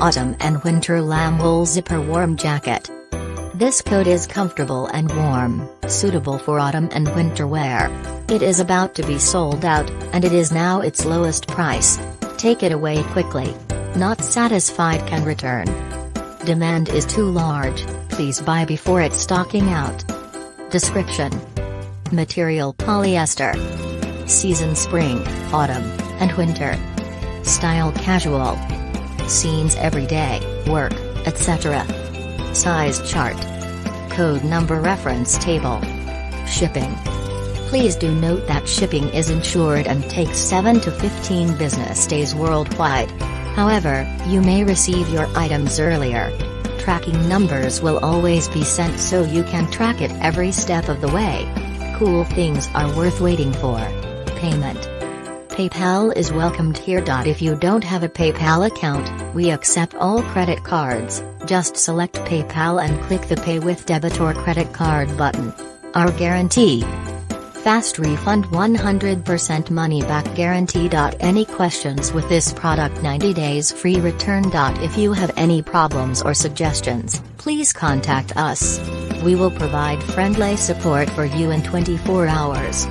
autumn and winter lamb wool zipper warm jacket. This coat is comfortable and warm, suitable for autumn and winter wear. It is about to be sold out, and it is now its lowest price. Take it away quickly. Not satisfied can return. Demand is too large, please buy before it's stocking out. Description. Material polyester. Season spring, autumn, and winter. Style casual. Scenes everyday, work, etc. Size chart. Code number reference table. Shipping. Please do note that shipping is insured and takes 7 to 15 business days worldwide. However, you may receive your items earlier. Tracking numbers will always be sent so you can track it every step of the way. Cool things are worth waiting for. Payment. PayPal is welcomed here. If you don't have a PayPal account, we accept all credit cards. Just select PayPal and click the Pay with Debit or Credit Card button. Our guarantee. Fast refund 100% money back guarantee. Any questions with this product 90 days free return. If you have any problems or suggestions, please contact us. We will provide friendly support for you in 24 hours.